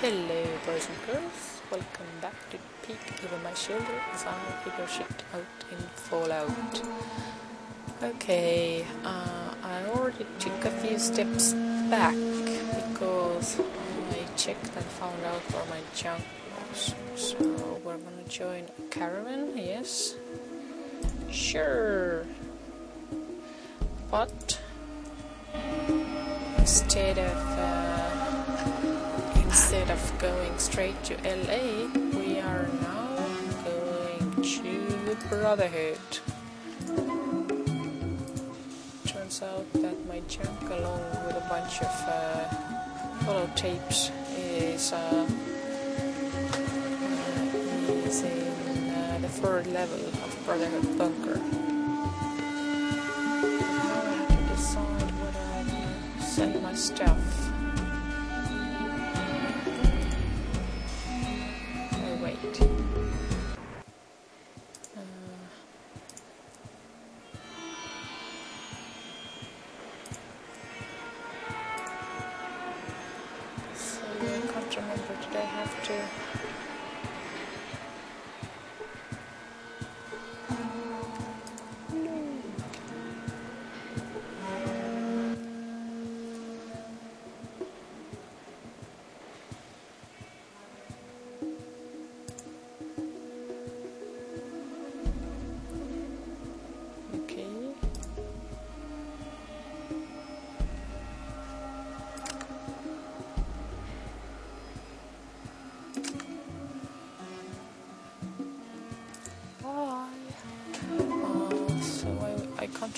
Hello boys and girls, welcome back to Peek Over My Shoulder as I figure shit out in Fallout. Okay, I already took a few steps back because I checked and found out where my junk was. So we're gonna join a caravan, yes? Sure! But instead of going straight to LA, we are now going to the Brotherhood. Turns out that my junk, along with a bunch of Fallout tapes, is in the third level of Brotherhood Bunker. I have to decide whether I can send my stuff.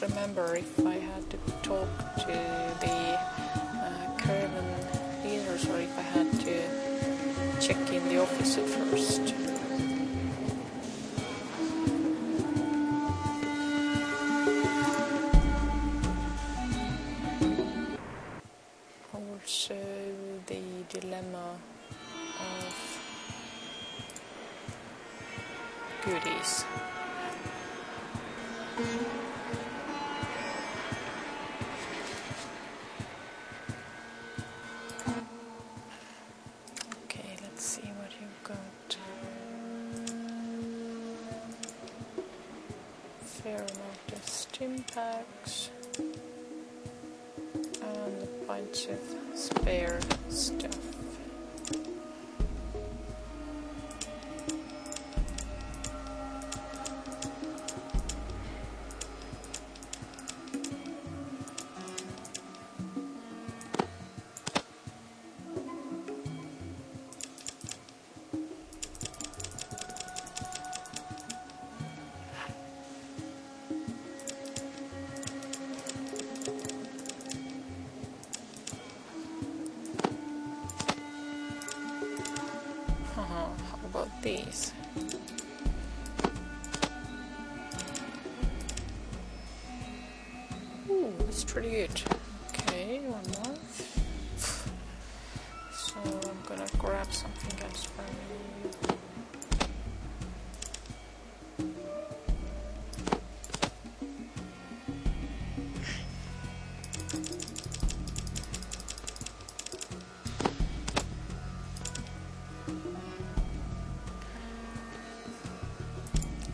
Remember if I had to talk to the caravan leaders or if I had to check in the office at first. Also the dilemma of goodies. Packs and a bunch of spare stuff. These. Ooh, that's pretty good. Okay, one more. So I'm gonna grab something else for me.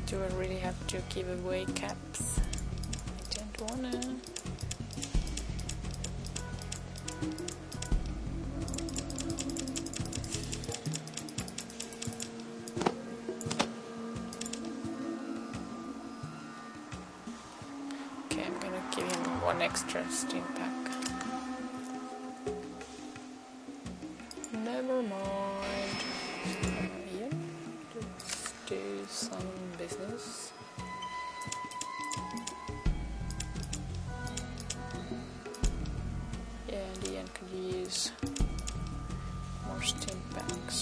Do I really have to give away caps? I don't wanna. Okay, I'm gonna give him one extra steam pack. Never mind. Yeah, let's do some business. Yeah, and the end could use more steam packs.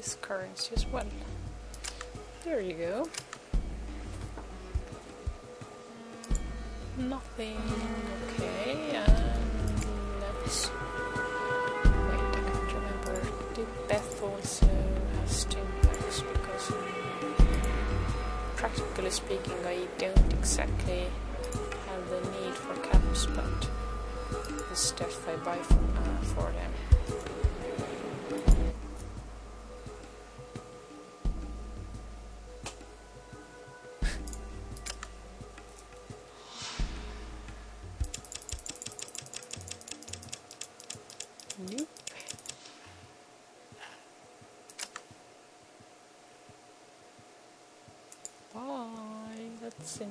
this currency as well. There you go. Nothing. Okay, and let's... wait, I can't remember. The Beth also has timpacks because, practically speaking, I don't exactly have the need for caps, but the stuff I buy for them.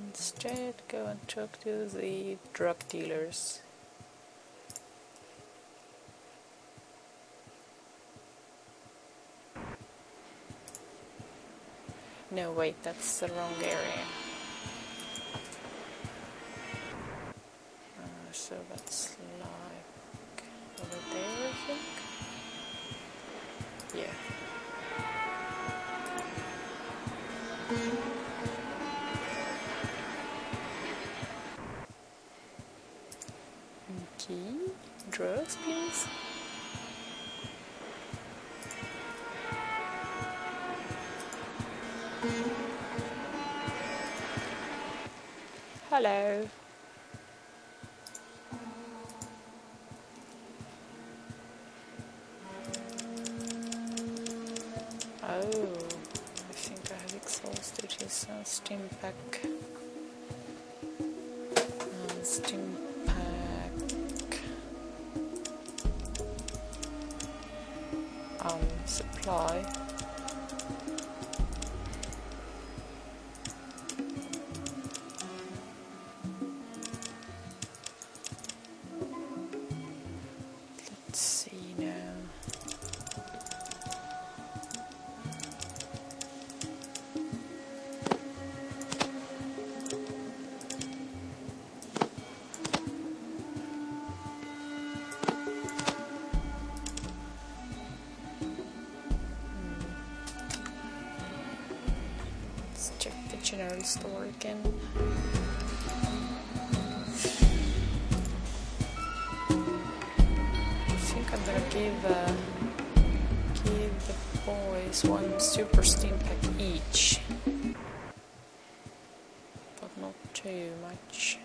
Instead, go and talk to the drug dealers. No, wait, that's the wrong area. So that's like over there, I think. Yeah. Drugs, please. Hello. Oh, I think I have exhausted his steam pack. Supply. Let's see now. General store again. I think I'm gonna give the boys one super steam pack each, but not too much.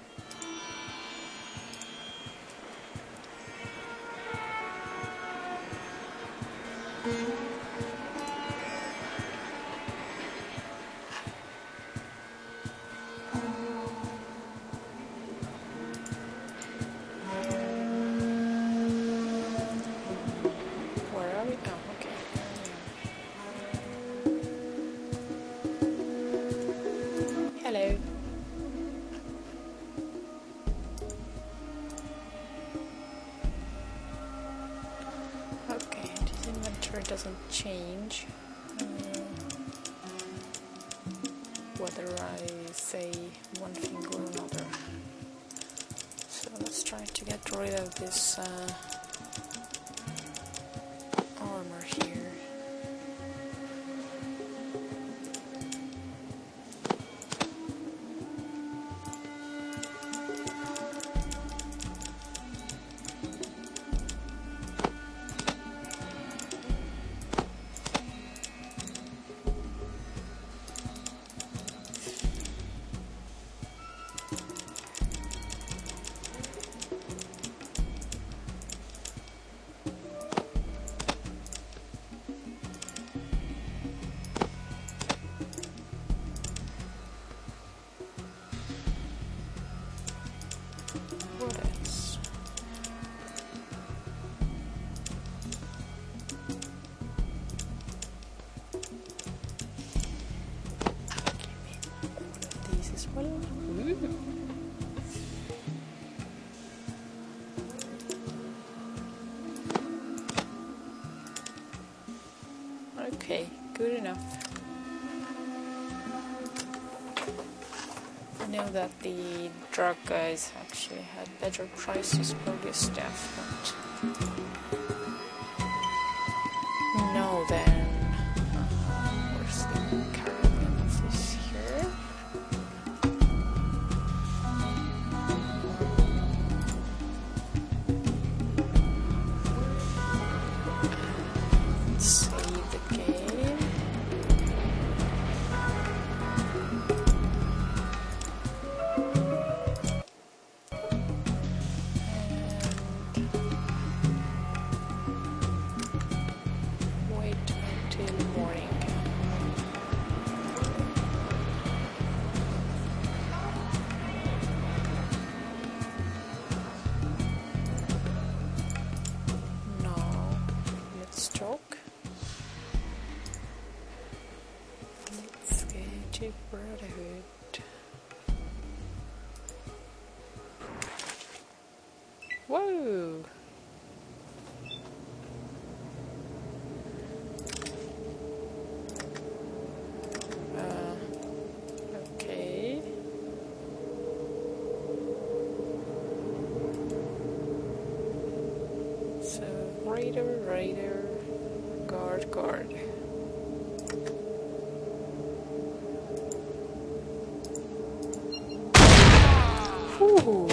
Doesn't change whether I say one thing or another. So let's try to get rid of this armor here. Okay, good enough. I know that the drug guys actually had better prices for this stuff, but no then. in the morning. Now let's talk. Let's go to Brotherhood. Whoa! Okay. So, raider, guard. Ooh.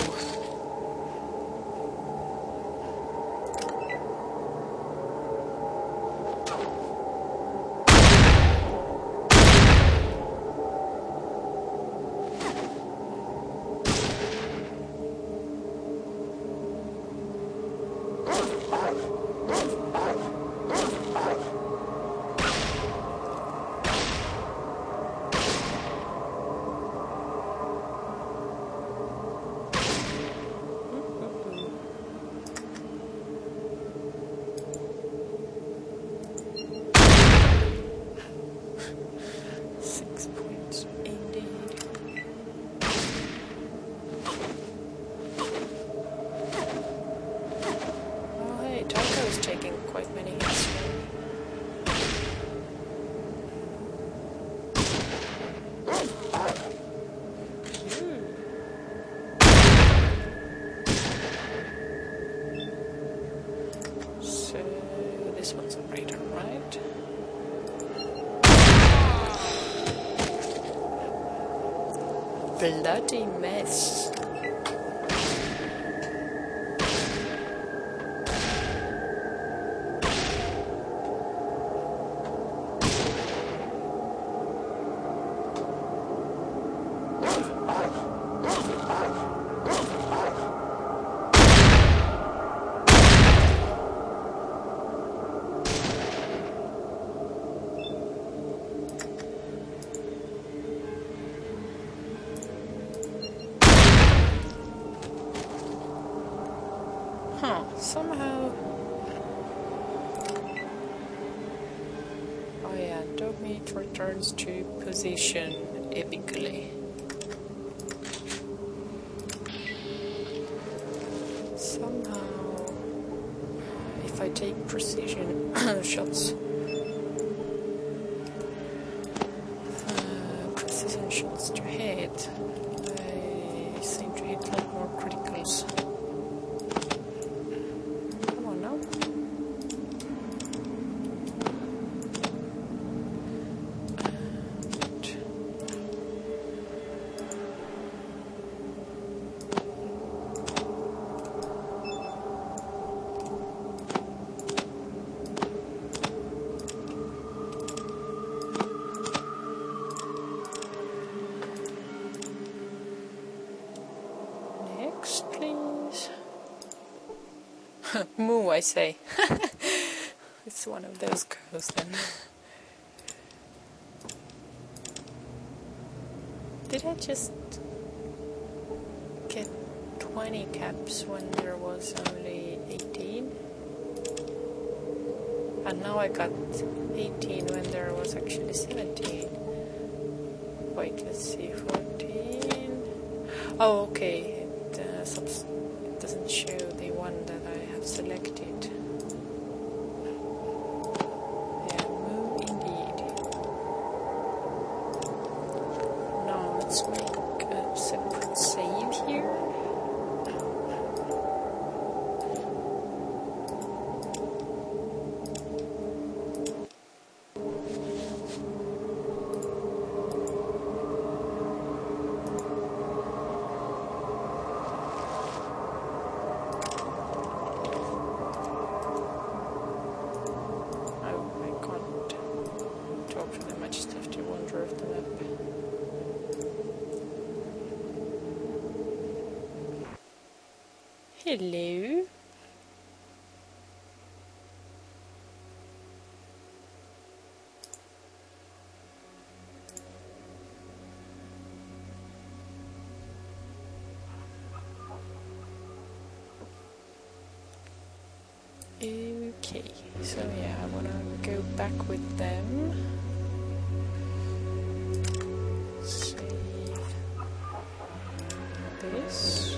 Bloody mess. Somehow... Oh yeah, Dogmeat returns to position epically. Somehow... If I take precision shots... precision shots to hit... I seem to hit like more criticals. Moo, I say. It's one of those girls then. Did I just get 20 caps when there was only 18? And now I got 18 when there was actually 17. Wait, let's see, 14. Oh, okay. It doesn't show the one that I have selected. Yeah, move indeed. Now let's make a separate save here. Hello. Okay, so yeah, I want to go back with them. Save this.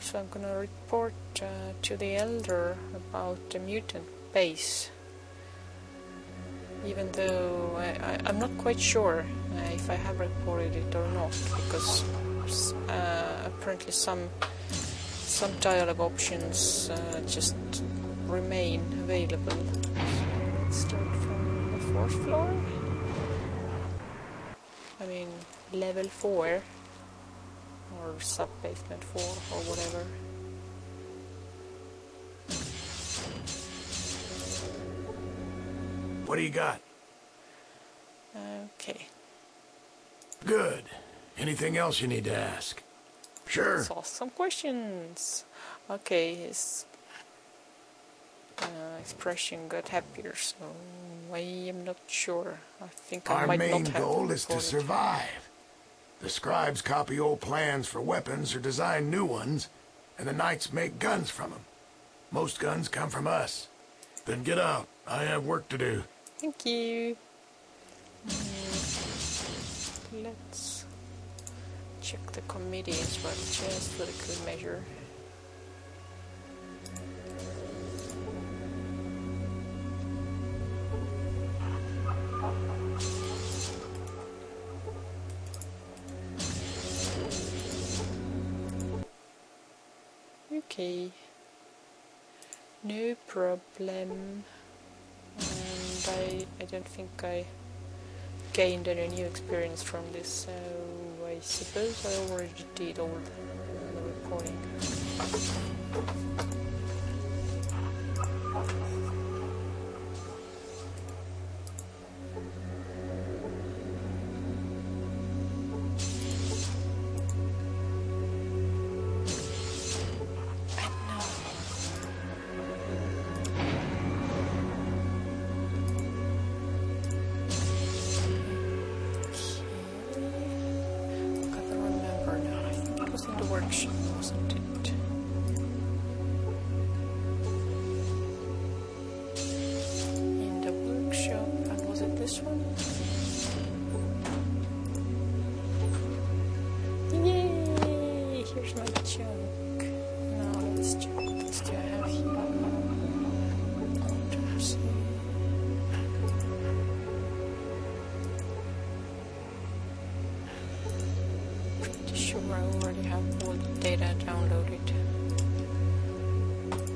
So I'm gonna report to the Elder about the mutant base, even though I'm not quite sure if I have reported it or not, because apparently some dialogue options just remain available. So let's start from the 4th floor. I mean, level 4. Or sub-basement 4, or whatever. What do you got? Okay. Good. Anything else you need to ask? Sure. I saw some questions. Okay, his expression got happier, so I am not sure. I think I might not have reported. Our main goal is to survive. The scribes copy old plans for weapons or design new ones, and the knights make guns from them. Most guns come from us. Then get out. I have work to do. Thank you. Let's check the committee as well, just for the good measure. Okay, no problem, and I don't think I gained any new experience from this, so I suppose I already did all the reporting.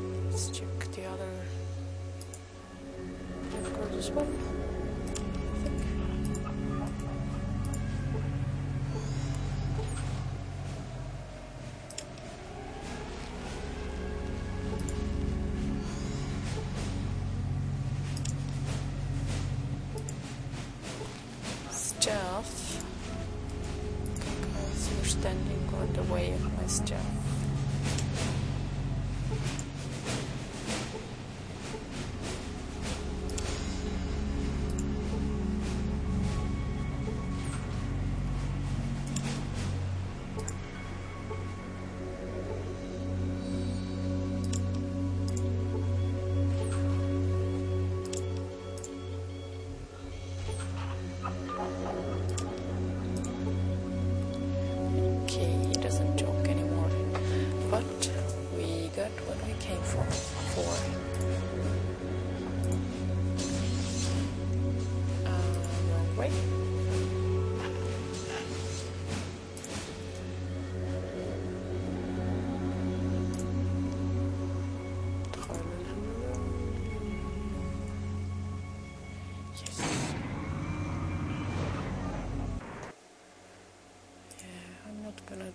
Stuff. Because you're standing on the way of my stuff.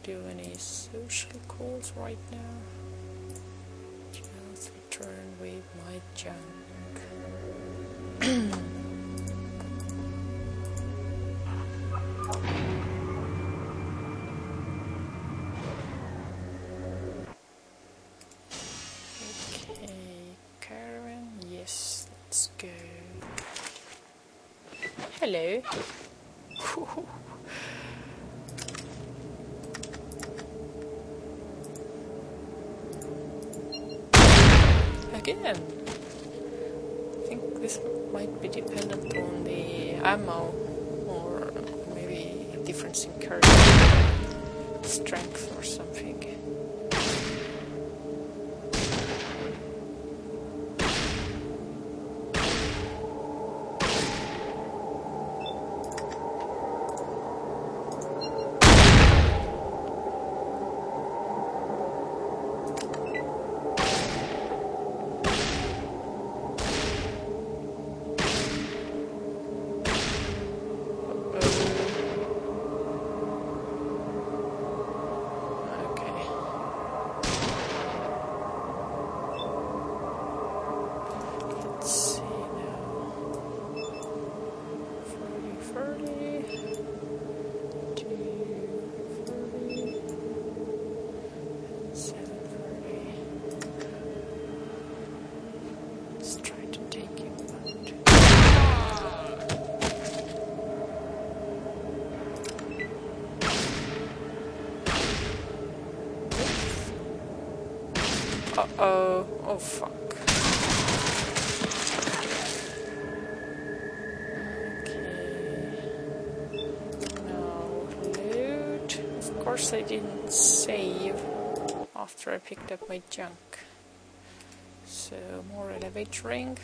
Do any social calls right now? Just return with my junk. Let's go. Hello. Again. I think this might be dependent on the ammo, or maybe a difference in courage, strength or something. Uh-oh. Oh, fuck. Okay. Now, loot. Of course I didn't save after I picked up my junk. So, more elevator.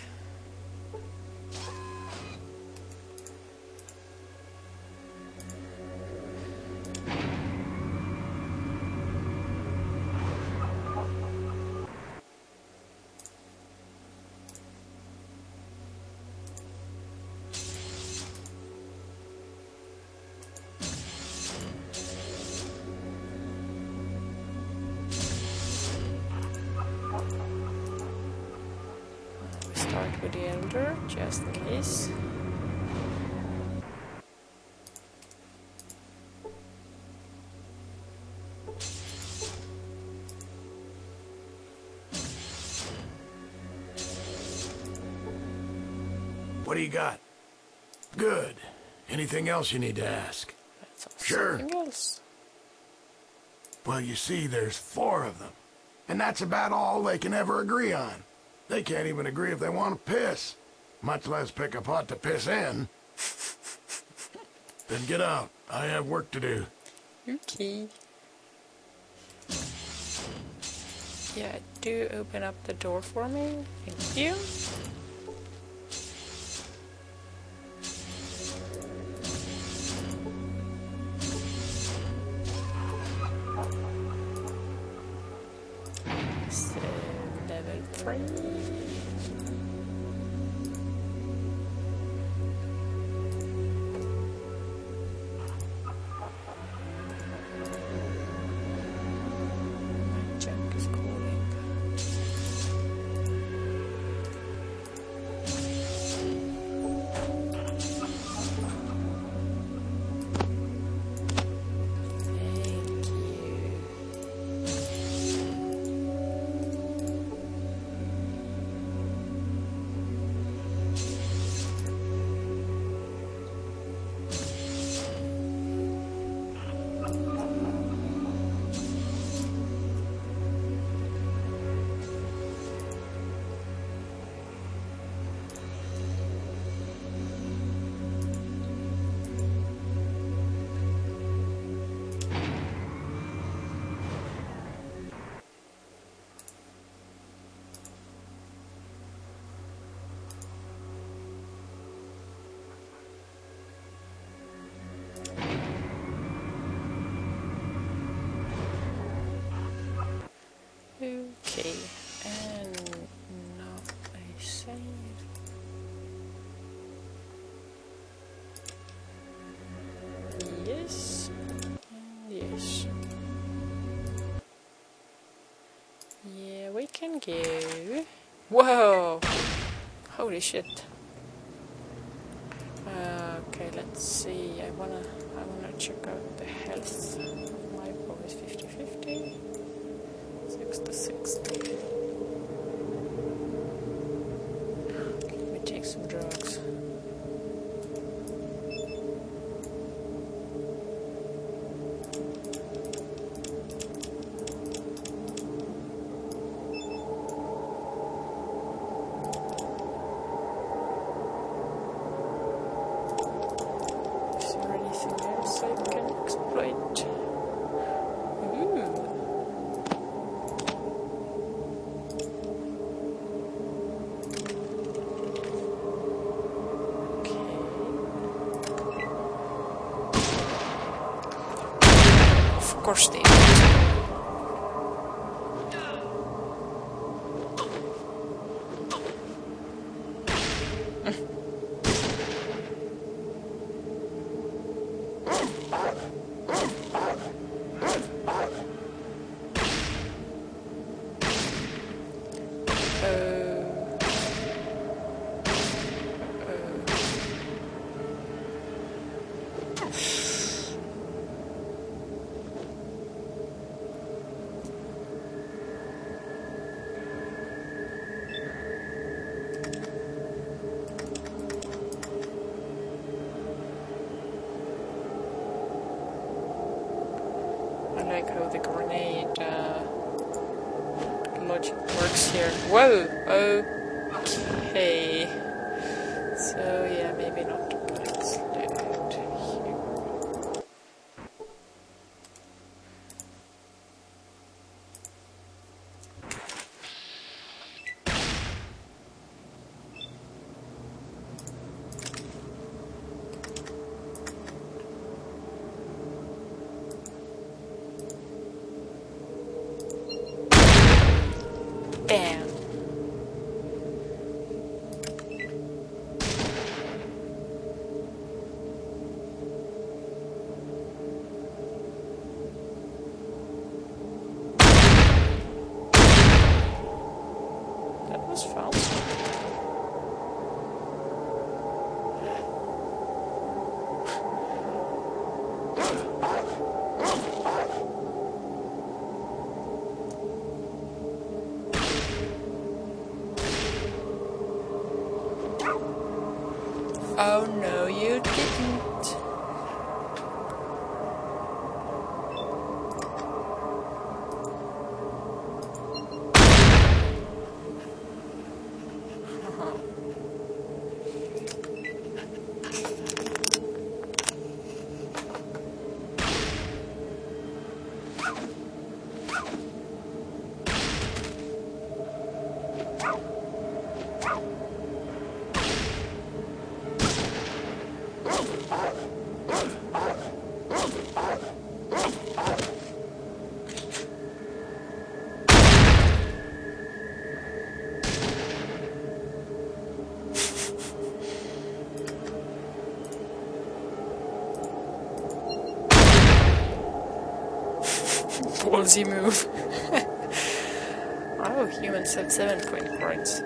Just in case. What do you got? Good. Anything else you need to ask? Sure. Well, you see, there's 4 of them. And that's about all they can ever agree on. They can't even agree if they want to piss. Much less pick a pot to piss in. Then get out. I have work to do. Okay. Yeah, do open up the door for me. Thank you. So, level 3. Okay, and now I save. Yes, and yes. Yeah, we can go. Whoa! Holy shit. Okay, let's see. I wanna check out the health. My power is 50-50. 6 to 60. Let me take some drugs. Whoa! Okay. So yeah, maybe not. Let's do it here. Damn. Oh no, you didn't. Ballsy move. Oh, humans have 7 points.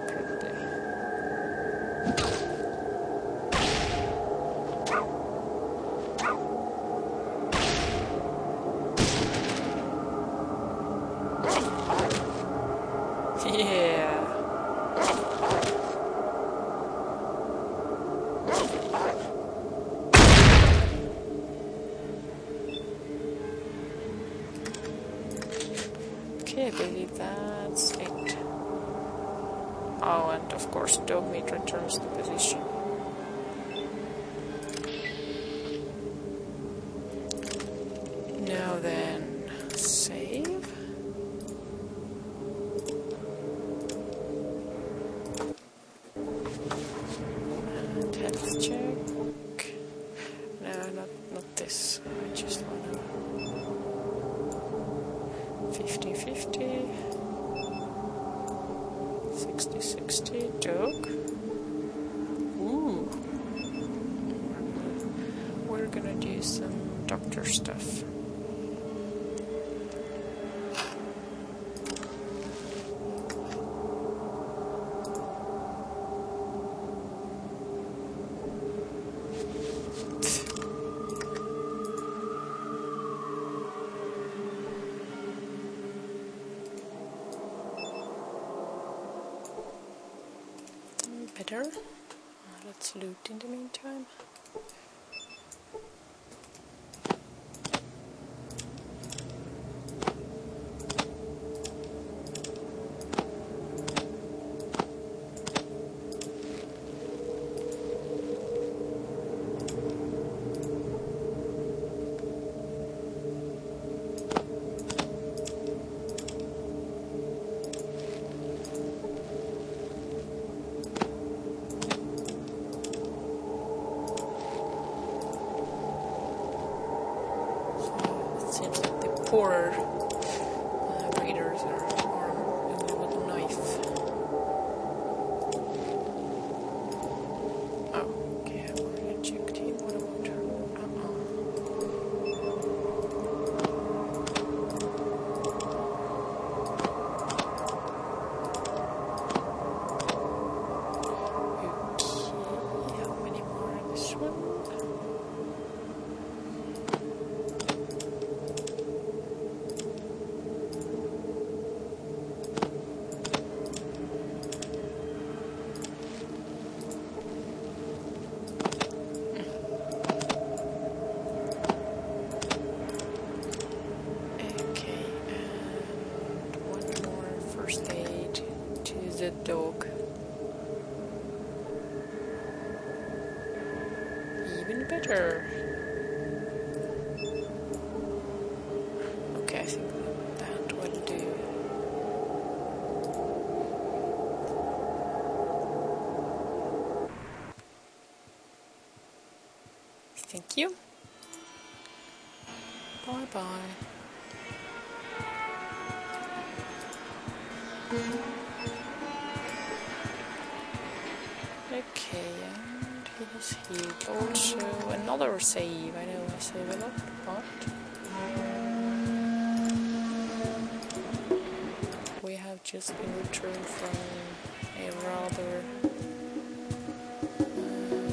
I believe that's it. Oh, and of course, Dogmeat returns to position. Now then, save. And health check. No, not this. I just want to. 50-50, 60-60, dog. Ooh. We're gonna do some doctor stuff. Better. let's loot in the meantime. Poorer breeders are more ugly with a knife. Oh, okay, I've already checked him. What about her? Okay, how many more in this one? The dog. Even better. Okay, I think that will do. Thank you. Bye-bye. Okay, and he was healed. Also, another save. I know I save a lot, but we have just been returned from a rather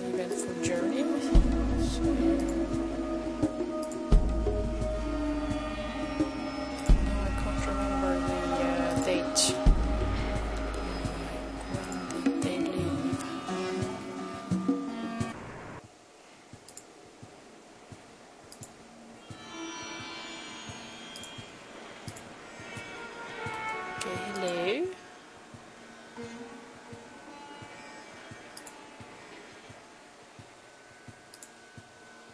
eventful journey. Now I can't remember the date.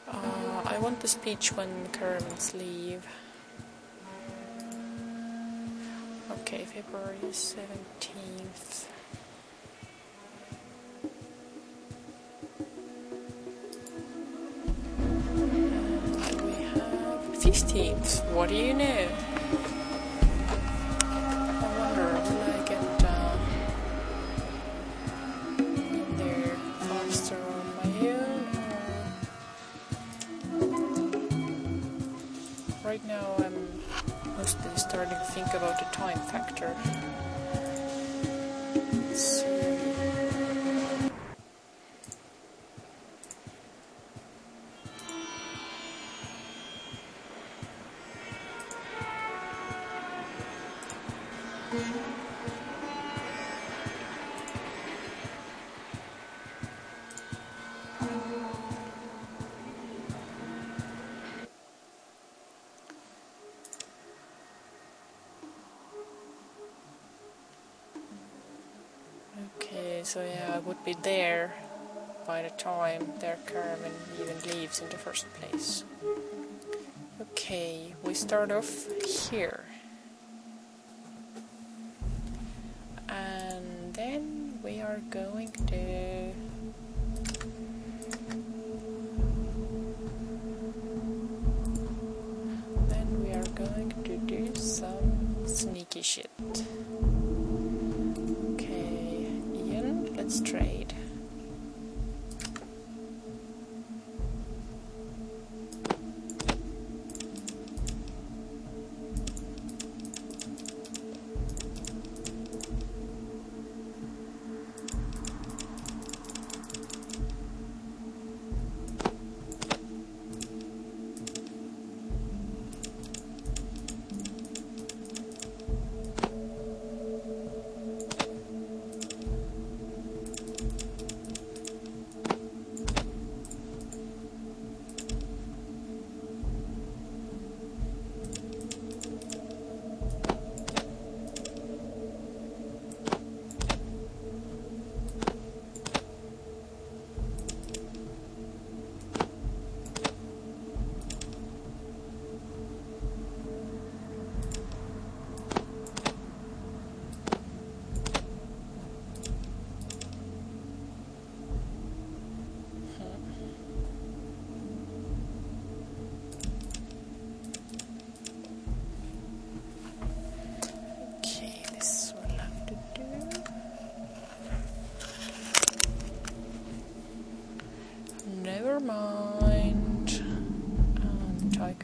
Hello. I want the speech when caravans leave. Okay, February 17th. And we have 15th. What do you know? Right now I'm mostly starting to think about the time factor. Let's see. So yeah, I would be there by the time their caravan even leaves in the first place. Okay, we start off here. And then we are going to... Then we are going to do some sneaky shit. Let's trade.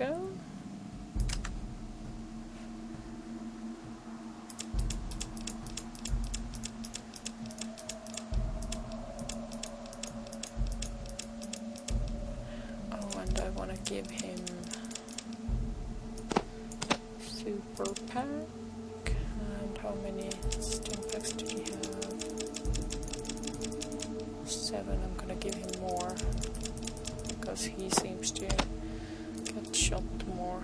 go. Oh, and I want to give him super pack. And how many stim packs did he have? 7. I'm gonna give him more because he seems to get shot more.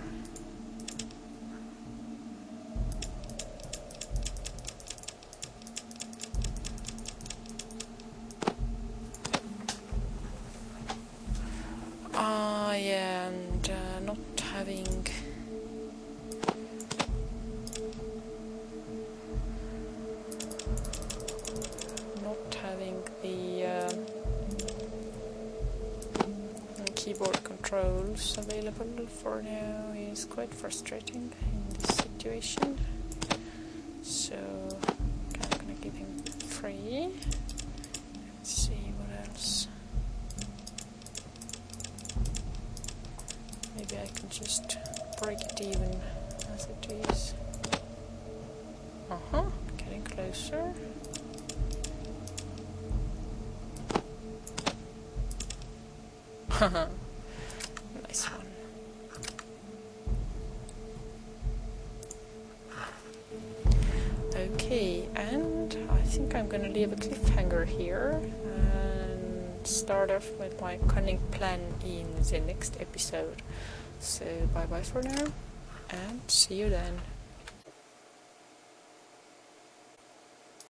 Yeah, and not having the keyboard controls available for now is quite frustrating in this situation. So I'm gonna give him 3. Let's see what else. Maybe I can just break it even as it is. Getting closer. Haha, nice one. Okay, and I think I'm gonna leave a cliffhanger here and start off with my cunning plan in the next episode. So bye bye for now, and see you then.